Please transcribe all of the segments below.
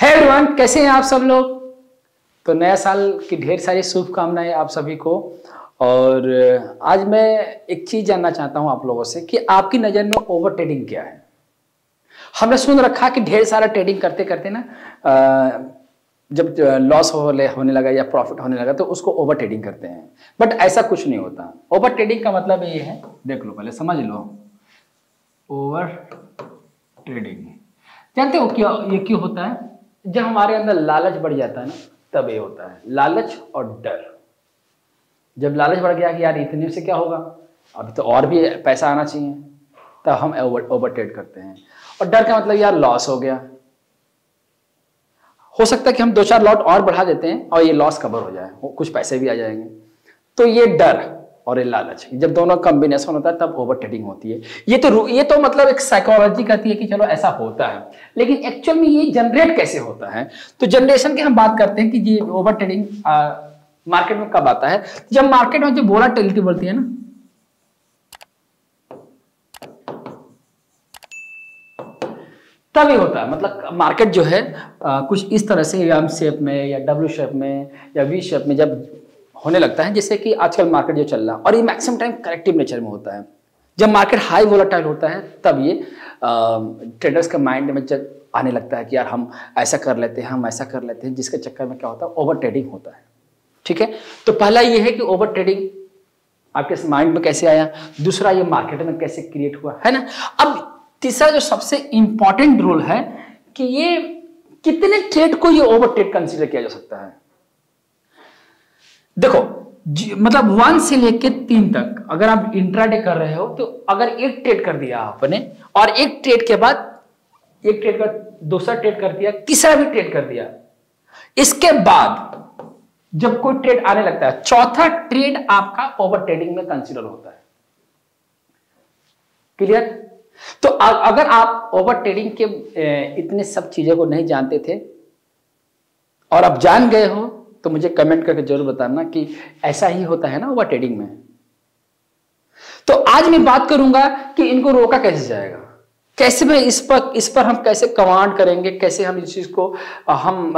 Hello everyone, कैसे हैं आप सब लोग। तो नया साल की ढेर सारी शुभकामनाएं आप सभी को। और आज मैं एक चीज जानना चाहता हूं आप लोगों से कि आपकी नज़र में ओवर ट्रेडिंग क्या है। हमने सुन रखा कि ढेर सारा ट्रेडिंग करते करते ना जब लॉस होने लगा या प्रॉफिट होने लगा तो उसको ओवर ट्रेडिंग करते हैं, बट ऐसा कुछ नहीं होता। ओवर ट्रेडिंग का मतलब ये है, देख लो पहले समझ लो, ओवर ट्रेडिंग जानते हो क्या ये क्यों होता है। जब हमारे अंदर लालच बढ़ जाता है ना तब ये होता है, लालच और डर। जब लालच बढ़ गया कि यार इतने से क्या होगा, अभी तो और भी पैसा आना चाहिए, तब हम ओवर ट्रेड करते हैं। और डर का मतलब यार लॉस हो गया, हो सकता है कि हम दो चार लॉट और बढ़ा देते हैं और ये लॉस कवर हो जाए, कुछ पैसे भी आ जाएंगे। तो ये डर और ये लालच जब दोनों कॉम्बिनेशन होता है तब ओवर ट्रेडिंग होती है। ये तो मतलब एक साइकोलॉजी कहती है कि चलो ऐसा होता है, लेकिन एक्चुअल में ये जनरेट कैसे होता है। तो जनरेशन की हम बात करते हैं कि ये ओवर ट्रेडिंग मार्केट में कब आता है। जब मार्केट में जो वोलेटिलिटी बढ़ती है ना, तभी होता है। मतलब मार्केट जो है कुछ इस तरह से एम शेप में या डब्ल्यू शेप में या वी शेप में जब होने लगता है, जैसे कि आजकल मार्केट जो चल रहा है, और ये मैक्सिमम टाइम करेक्टिव नेचर में होता है। जब मार्केट हाई वोलेटाइल होता है तब ये ट्रेडर्स के माइंड में आने लगता है कि यार हम ऐसा कर लेते हैं, हम ऐसा कर लेते हैं, जिसके चक्कर में क्या होता है, ओवर ट्रेडिंग होता है। ठीक है, तो पहला ये है कि ओवर ट्रेडिंग आपके माइंड में कैसे आया, दूसरा ये मार्केट में कैसे क्रिएट हुआ है ना। अब तीसरा जो सबसे इंपॉर्टेंट रूल है कि ये कितने ट्रेड को ये ओवर ट्रेड कंसिडर किया जा सकता है। देखो मतलब 1 से लेकर 3 तक अगर आप इंट्राडे कर रहे हो, तो अगर एक ट्रेड कर दिया आपने और एक ट्रेड के बाद एक ट्रेड का दूसरा ट्रेड कर दिया, तीसरा भी ट्रेड कर दिया, इसके बाद जब कोई ट्रेड आने लगता है, चौथा ट्रेड आपका ओवर ट्रेडिंग में कंसीडर होता है। क्लियर। तो अगर आप ओवर ट्रेडिंग के इतने सब चीजों को नहीं जानते थे और आप जान गए हो तो मुझे कमेंट करके जरूर बताना कि ऐसा ही होता है ना ओवर ट्रेडिंग में। तो आज मैं बात करूंगा कि इनको रोका कैसे जाएगा, कैसे मैं इस पर हम कैसे कमांड करेंगे, कैसे हम इस चीज को हम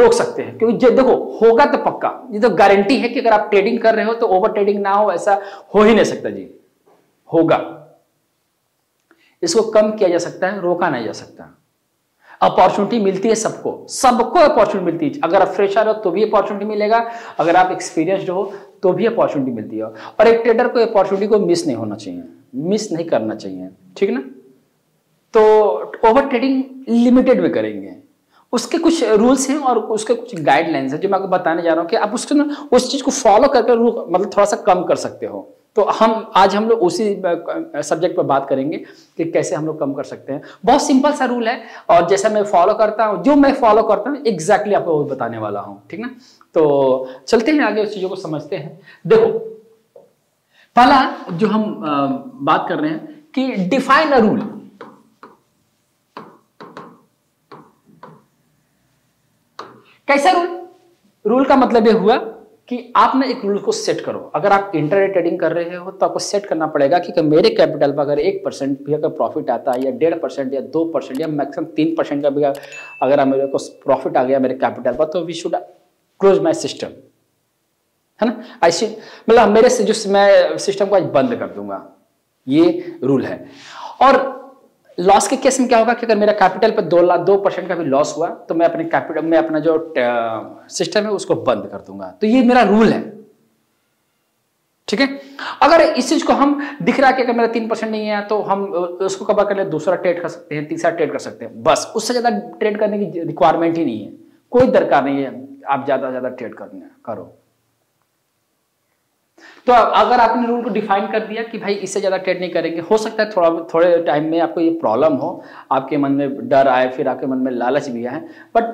रोक सकते हैं। क्योंकि देखो होगा तो पक्का, ये तो गारंटी है कि अगर आप ट्रेडिंग कर रहे हो तो ओवर ट्रेडिंग ना हो ऐसा हो ही नहीं सकता जी, होगा। इसको कम किया जा सकता है, रोका नहीं जा सकता। अपॉर्चुनिटी मिलती है सबको अपॉर्चुनिटी मिलती है। अगर आप फ्रेशर हो तो भी अपॉर्चुनिटी मिलेगा, अगर आप एक्सपीरियंस्ड हो तो भी अपॉर्चुनिटी मिलती है। और एक ट्रेडर को अपॉर्चुनिटी को मिस नहीं होना चाहिए, मिस नहीं करना चाहिए, ठीक ना। तो ओवर ट्रेडिंग लिमिटेड में करेंगे, उसके कुछ रूल्स हैं और उसके कुछ गाइडलाइंस हैं जो मैं आपको बताने जा रहा हूँ कि आप उसको ना उस चीज को फॉलो करके मतलब थोड़ा सा कम कर सकते हो। तो आज हम लोग उसी सब्जेक्ट पर बात करेंगे कि कैसे हम लोग कम कर सकते हैं। बहुत सिंपल सा रूल है और जैसा मैं फॉलो करता हूँ, जो मैं फॉलो करता हूँ एग्जैक्टली आपको बताने वाला हूँ, ठीक ना। तो चलते हैं आगे, उस चीज़ों को समझते हैं। देखो पहला जो हम बात कर रहे हैं कि डिफाइन अ रूल। कैसा रूल? रूल का मतलब यह हुआ कि आपने एक रूल को सेट करो। अगर आप इंट्राडे ट्रेडिंग कर रहे हो तो आपको सेट करना पड़ेगा कि मेरे कैपिटल पर अगर 1% भी अगर प्रॉफिट आता है या 1.5% या 2% या मैक्सिमम 3% का भी अगर मेरे को प्रॉफिट आ गया मेरे कैपिटल पर, तो we should close my system, है ना। ऐसे मतलब मेरे से जो मैं सिस्टम को आज बंद कर दूंगा, ये रूल है। और लॉस के केस में क्या होगा कि अगर मेरा कैपिटल पर 2% का भी लॉस हुआ तो मैं अपने कैपिटल में अपना जो सिस्टम है उसको बंद कर दूंगा। तो ये मेरा रूल है, ठीक है। अगर इस चीज को हम दिख रहा है कि अगर मेरा 3% नहीं है तो हम उसको कवर कर ले, दूसरा ट्रेड कर सकते हैं, तीसरा ट्रेड कर सकते हैं, बस। उससे ज्यादा ट्रेड करने की रिक्वायरमेंट ही नहीं है, कोई दरकार नहीं है आप ज्यादा ज्यादा ट्रेड करो। तो अगर आपने रूल को डिफाइन कर दिया कि भाई इससे ज़्यादा ट्रेड नहीं करेंगे, हो सकता है थोड़े टाइम में आपको ये प्रॉब्लम हो, आपके मन में डर आए, फिर आपके मन में लालच भी आए, बट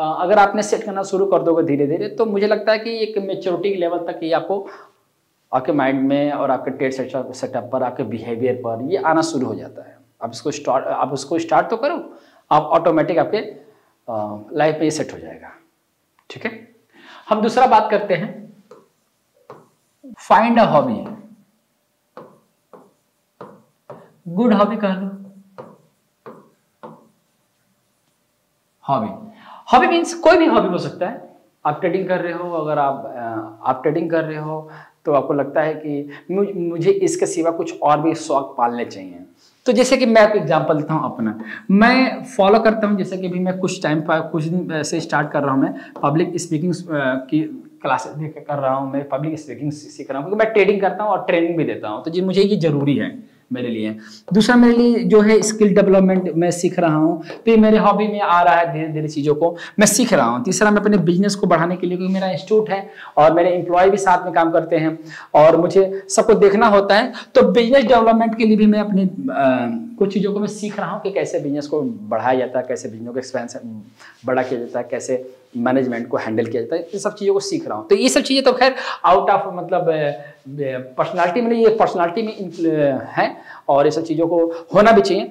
अगर आपने सेट करना शुरू कर दोगे धीरे धीरे, तो मुझे लगता है कि एक मेच्योरिटी लेवल तक ये आपको आपके माइंड में और आपके ट्रेड सेटअप पर, आपके बिहेवियर पर ये आना शुरू हो जाता है। आप उसको स्टार्ट तो करो, आप ऑटोमेटिक आपके लाइफ में ये सेट हो जाएगा, ठीक है। हम दूसरा बात करते हैं, find a hobby, good hobby कह लो। हॉबी हॉबी मीन्स कोई भी हॉबी हो सकता है। आप ट्रेडिंग कर रहे हो, अगर आप ट्रेडिंग कर रहे हो तो आपको लगता है कि मुझे इसके सिवा कुछ और भी शौक पालने चाहिए। तो जैसे कि मैं आपको एग्जांपल देता हूँ अपना, मैं फॉलो करता हूँ, जैसे कि अभी मैं कुछ दिन से स्टार्ट कर रहा हूँ, मैं पब्लिक स्पीकिंग की क्लासेस कर रहा हूँ, मैं पब्लिक स्पीकिंग सीख रहा हूँ क्योंकि मैं ट्रेडिंग करता हूँ और ट्रेनिंग भी देता हूँ, तो जी मुझे ये जरूरी है मेरे लिए। दूसरा मेरे लिए जो है स्किल डेवलपमेंट मैं सीख रहा हूँ, फिर मेरे हॉबी में आ रहा है धीरे धीरे चीज़ों को मैं सीख रहा हूँ। तीसरा मैं अपने बिजनेस को बढ़ाने के लिए, क्योंकि मेरा इंस्टीट्यूट है और मेरे एम्प्लॉय भी साथ में काम करते हैं और मुझे सबको देखना होता है, तो बिजनेस डेवलपमेंट के लिए भी मैं अपने कुछ चीज़ों को मैं सीख रहा हूँ कि कैसे बिजनेस को बढ़ाया जाता है, कैसे बिजनेस को एक्सपेंशन बड़ा किया जाता है, कैसे मैनेजमेंट को हैंडल किया जाता है, इन सब चीज़ों को सीख रहा हूँ। तो ये सब चीज़ें तो खैर आउट ऑफ मतलब पर्सनालिटी, मतलब ये पर्सनालिटी में है और ये सब चीज़ों को होना भी चाहिए।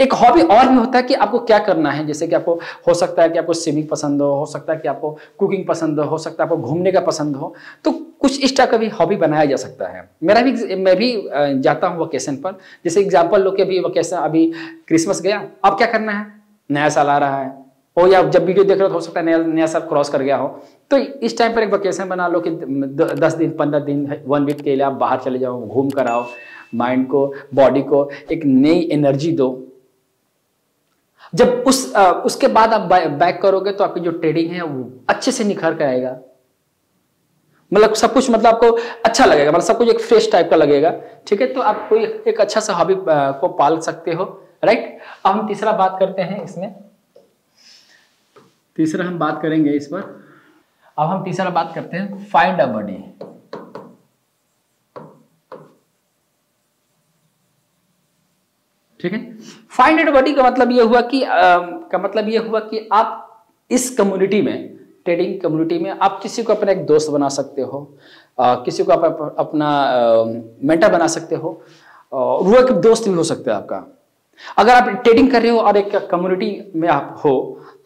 एक हॉबी और भी होता है कि आपको क्या करना है, जैसे कि आपको हो सकता है कि आपको स्विमिंग पसंद हो सकता है कि आपको कुकिंग पसंद हो सकता है आपको घूमने का पसंद हो, तो कुछ इस टाइप का भी हॉबी बनाया जा सकता है। मैं भी जाता हूँ वेकेशन पर, जैसे एग्जाम्पल लो कि अभी वेकेशन, अभी क्रिसमस गया, अब क्या करना है, नया साल आ रहा है हो, या जब वीडियो देख रहे हो तो हो सकता है नया साल क्रॉस कर गया हो, तो इस टाइम पर एक वेकेशन बना लो कि 10 दिन 15 दिन 1 वीक के लिए आप बाहर चले जाओ, घूम कर आओ, माइंड को बॉडी को एक नई एनर्जी दो। जब उसके बाद आप बैक करोगे तो आपकी जो ट्रेडिंग है वो अच्छे से निखर कर आएगा, मतलब सब कुछ मतलब आपको अच्छा लगेगा, मतलब सब कुछ एक फ्रेश टाइप का लगेगा, ठीक है। तो आप कोई एक अच्छा सा हॉबी को पाल सकते हो, राइट। अब हम तीसरा बात करते हैं इसमें, तीसरा हम बात करेंगे इस पर। अब हम तीसरा बात करते हैं फाइंड अ बॉडी। ठीक है, फाइंड अ बॉडी का मतलब यह हुआ कि आप इस कम्युनिटी में, ट्रेडिंग कम्युनिटी में आप किसी को अपना एक दोस्त बना सकते हो, किसी को आप अपना मेंटर बना सकते हो, वो एक दोस्त भी हो सकता है आपका। अगर आप ट्रेडिंग कर रहे हो और एक कम्युनिटी में आप हो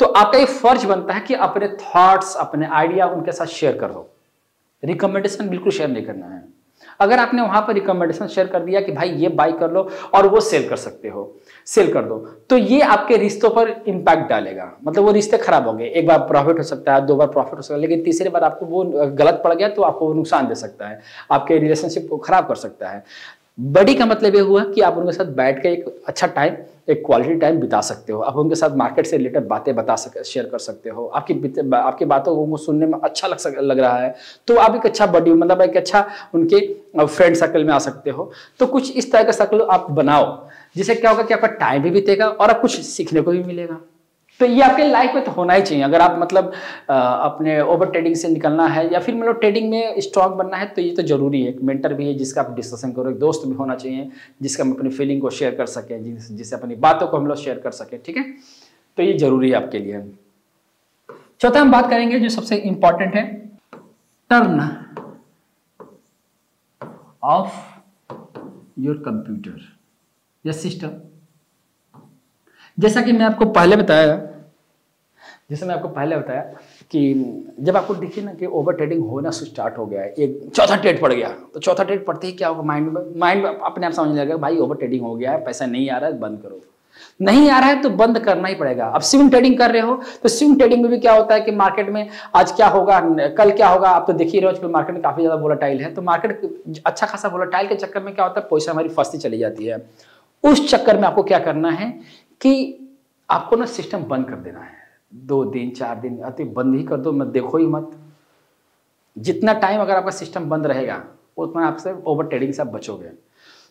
तो आपका ये फर्ज बनता है कि अपने थॉट्स, अपने आइडिया उनके साथ शेयर कर दो। रिकमेंडेशन बिल्कुल शेयर नहीं करना है। अगर आपने वहां पर रिकमेंडेशन शेयर कर दिया कि भाई ये बाय कर लो और वो सेल कर सकते हो, सेल कर दो, तो ये आपके रिश्तों पर इंपैक्ट डालेगा, मतलब वो रिश्ते खराब होंगे। एक बार प्रॉफिट हो सकता है, 2 बार प्रॉफिट हो सकता है, लेकिन तीसरी बार आपको वो गलत पड़ गया तो आपको नुकसान दे सकता है, आपके रिलेशनशिप को खराब कर सकता है। बड़ी का मतलब ये हुआ कि आप उनके साथ बैठ के एक अच्छा टाइम, एक क्वालिटी टाइम बिता सकते हो, आप उनके साथ मार्केट से रिलेटेड बातें शेयर कर सकते हो, आपकी बातों को उनको सुनने में अच्छा लग रहा है, तो आप एक अच्छा बॉडी मतलब एक अच्छा उनके फ्रेंड सर्कल में आ सकते हो। तो कुछ इस तरह का सर्कल आप बनाओ, जिससे क्या होगा कि आपका टाइम भी बीतेगा और आप कुछ सीखने को भी मिलेगा। तो ये आपके लाइफ में तो होना ही चाहिए। अगर आप मतलब अपने ओवर ट्रेडिंग से निकलना है या फिर मतलब ट्रेडिंग में स्ट्रांग बनना है तो ये तो जरूरी है। एक मेंटर भी है जिसका आप डिस्कशन करो, एक दोस्त भी होना चाहिए जिसका हम अपनी फीलिंग को शेयर कर सकें, जिससे अपनी बातों को हम लोग शेयर कर सकें, ठीक है। तो ये जरूरी है आपके लिए। चौथा हम बात करेंगे जो सबसे इम्पोर्टेंट है, टर्न ऑफ योर कंप्यूटर या सिस्टम। जैसा कि मैं आपको पहले बताया, कि जब आपको देखिए ना कि ओवर ट्रेडिंग होना स्टार्ट हो गया है, एक चौथा ट्रेड पड़ गया, तो चौथा ट्रेड पड़ते ही क्या होगा, माइंड अपने आप समझने लगेगा भाई ओवर ट्रेडिंग हो गया है, पैसा नहीं आ रहा है, बंद करो। नहीं आ रहा है तो बंद करना ही पड़ेगा। अब स्विंग ट्रेडिंग कर रहे हो तो स्विंग ट्रेडिंग में भी क्या होता है कि मार्केट में आज क्या होगा कल क्या होगा, आप तो देख ही रहे हो, मार्केट में काफी ज्यादा वोलेटाइल है, तो मार्केट अच्छा खासा वोलेटाइल के चक्कर में क्या होता है, पैसा हमारी फंसती चली जाती है। उस चक्कर में आपको क्या करना है कि आपको ना सिस्टम बंद कर देना है, 2 दिन 4 दिन अति बंद ही कर दो, मत देखो ही मत। जितना टाइम अगर आपका सिस्टम बंद रहेगा उतना आपसे ओवर ट्रेडिंग से आप बचोगे।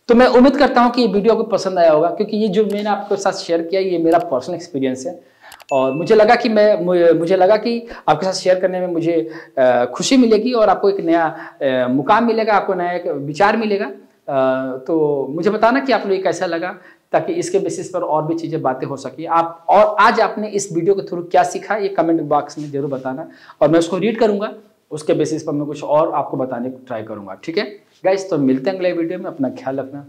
तो मैं उम्मीद करता हूं कि ये वीडियो आपको पसंद आया होगा, क्योंकि ये जो मैंने आपके साथ शेयर किया ये मेरा पर्सनल एक्सपीरियंस है और मुझे लगा कि आपके साथ शेयर करने में मुझे खुशी मिलेगी और आपको एक नया मुकाम मिलेगा, आपको नया विचार मिलेगा। तो मुझे बताना कि आप लोग कैसा लगा, ताकि इसके बेसिस पर और भी चीज़ें बातें हो सके। आप और आज आपने इस वीडियो के थ्रू क्या सीखा ये कमेंट बॉक्स में जरूर बताना और मैं उसको रीड करूंगा, उसके बेसिस पर मैं कुछ और आपको बताने की ट्राई करूंगा, ठीक है गाइस। तो मिलते हैं अगले वीडियो में, अपना ख्याल रखना।